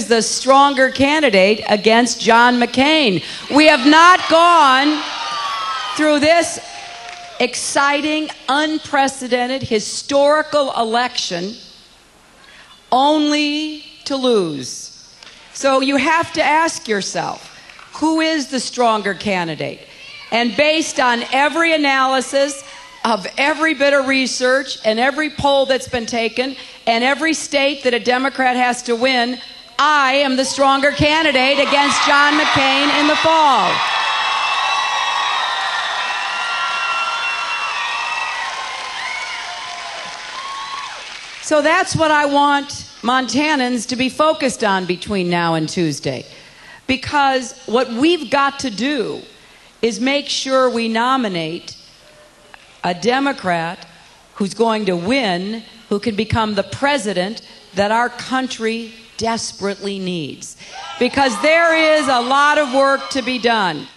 is the stronger candidate against John McCain. We have not gone through this exciting, unprecedented, historical election only to lose. So you have to ask yourself, who is the stronger candidate? And based on every analysis of every bit of research and every poll that's been taken and every state that a Democrat has to win, I am the stronger candidate against John McCain in the fall. So that's what I want Montanans to be focused on between now and Tuesday. Because what we've got to do is make sure we nominate a Democrat who's going to win, who can become the president that our country desperately needs. Because there is a lot of work to be done.